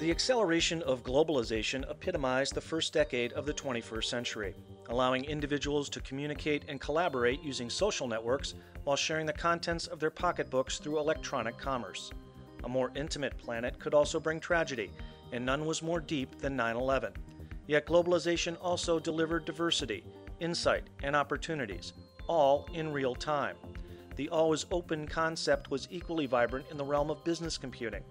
The acceleration of globalization epitomized the first decade of the 21st century, allowing individuals to communicate and collaborate using social networks while sharing the contents of their pocketbooks through electronic commerce. A more intimate planet could also bring tragedy, and none was more deep than 9/11. Yet globalization also delivered diversity, insight, and opportunities, all in real time. The always open concept was equally vibrant in the realm of business computing.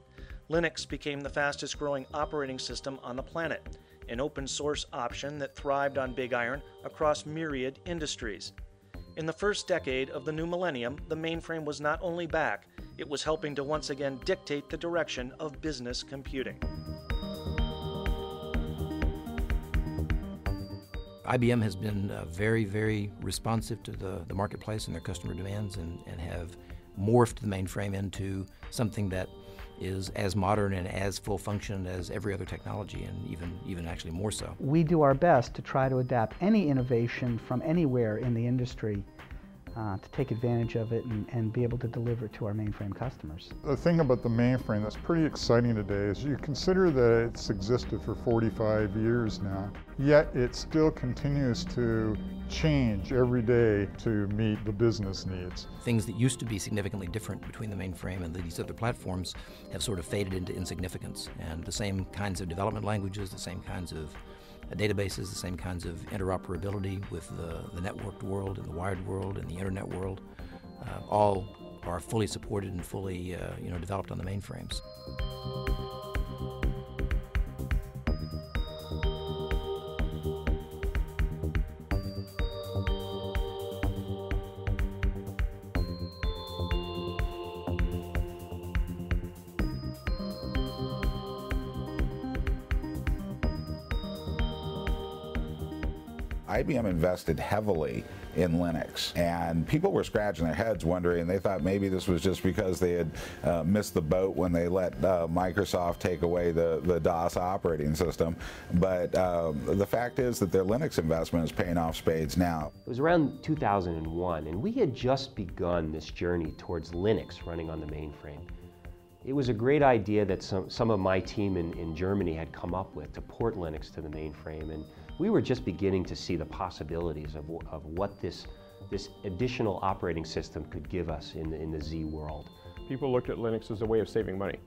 Linux became the fastest growing operating system on the planet, an open source option that thrived on Big Iron across myriad industries. In the first decade of the new millennium, the mainframe was not only back, it was helping to once again dictate the direction of business computing. IBM has been very, very responsive to the marketplace and their customer demands and have morphed the mainframe into something that is as modern and as full function as every other technology, and even actually more so. We do our best to try to adapt any innovation from anywhere in the industry to take advantage of it and be able to deliver to our mainframe customers. The thing about the mainframe that's pretty exciting today is you consider that it's existed for 45 years now, yet it still continues to change every day to meet the business needs. Things that used to be significantly different between the mainframe and these other platforms have sort of faded into insignificance, and the same kinds of development languages, the same kinds of databases, the same kinds of interoperability with the networked world and the wired world and the internet world, all are fully supported and fully developed on the mainframes. IBM invested heavily in Linux, and people were scratching their heads wondering, they thought maybe this was just because they had missed the boat when they let Microsoft take away the DOS operating system, but the fact is that their Linux investment is paying off spades now. It was around 2001, and we had just begun this journey towards Linux running on the mainframe. It was a great idea that some of my team in Germany had come up with to port Linux to the mainframe, and we were just beginning to see the possibilities of what this additional operating system could give us in the Z world. People looked at Linux as a way of saving money.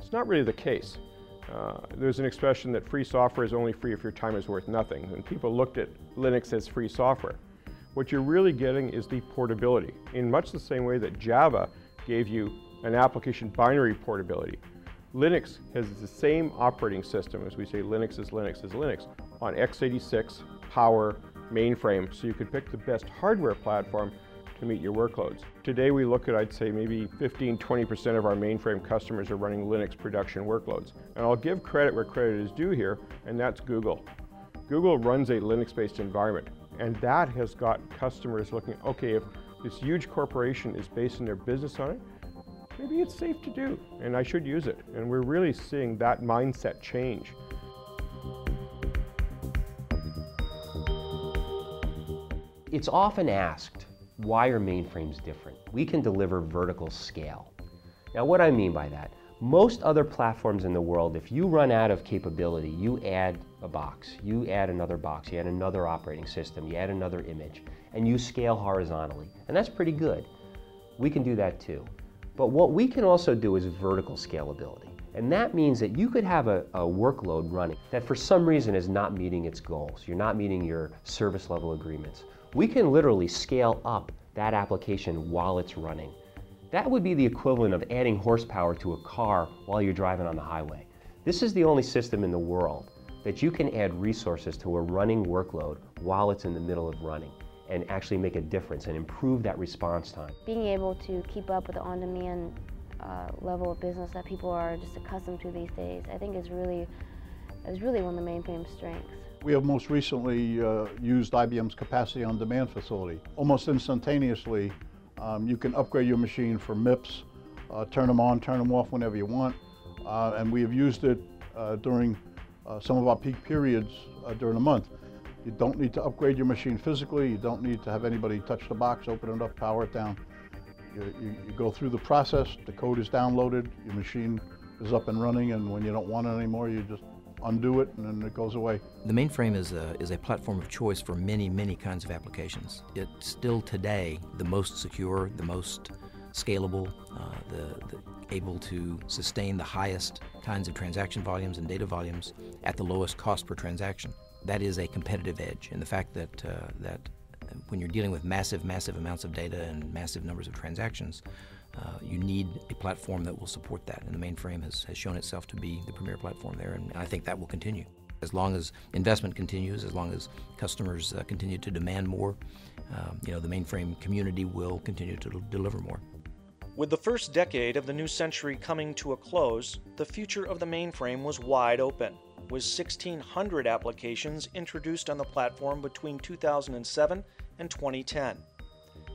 It's not really the case. There's an expression that free software is only free if your time is worth nothing, and people looked at Linux as free software. What you're really getting is the portability, in much the same way that Java gave you an application binary portability. Linux has the same operating system, as we say Linux is Linux is Linux, on x86, power, mainframe, so you could pick the best hardware platform to meet your workloads. Today we look at, I'd say, maybe 15–20% of our mainframe customers are running Linux production workloads. And I'll give credit where credit is due here, and that's Google. Google runs a Linux-based environment, and that has got customers looking, okay, if this huge corporation is basing their business on it, maybe it's safe to do, and I should use it. And we're really seeing that mindset change. It's often asked, why are mainframes different? We can deliver vertical scale. Now, what I mean by that, most other platforms in the world, if you run out of capability, you add a box, you add another box, you add another operating system, you add another image, and you scale horizontally. And that's pretty good. We can do that too. But what we can also do is vertical scalability. And that means that you could have a workload running that for some reason is not meeting its goals. You're not meeting your service level agreements. We can literally scale up that application while it's running. That would be the equivalent of adding horsepower to a car while you're driving on the highway. This is the only system in the world that you can add resources to a running workload while it's in the middle of running, and actually make a difference and improve that response time. Being able to keep up with the on-demand level of business that people are just accustomed to these days, I think is really one of the mainframe's strengths. We have most recently used IBM's Capacity on Demand facility. Almost instantaneously, you can upgrade your machine for MIPS, turn them on, turn them off whenever you want, and we have used it during some of our peak periods during the month. You don't need to upgrade your machine physically, you don't need to have anybody touch the box, open it up, power it down. You go through the process, the code is downloaded, your machine is up and running, and when you don't want it anymore, you just undo it and then it goes away. The mainframe is a platform of choice for many, many kinds of applications. It's still today the most secure, the most scalable, able to sustain the highest kinds of transaction volumes and data volumes at the lowest cost per transaction. That is a competitive edge, and the fact that, that when you're dealing with massive, massive amounts of data and massive numbers of transactions, you need a platform that will support that, and the mainframe has shown itself to be the premier platform there, and I think that will continue. As long as investment continues, as long as customers continue to demand more, you know, the mainframe community will continue to deliver more. With the first decade of the new century coming to a close, the future of the mainframe was wide open, with 1,600 applications introduced on the platform between 2007 and 2010.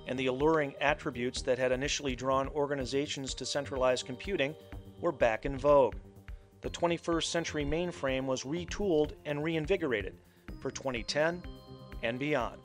And the alluring attributes that had initially drawn organizations to centralized computing were back in vogue. The 21st century mainframe was retooled and reinvigorated for 2010 and beyond.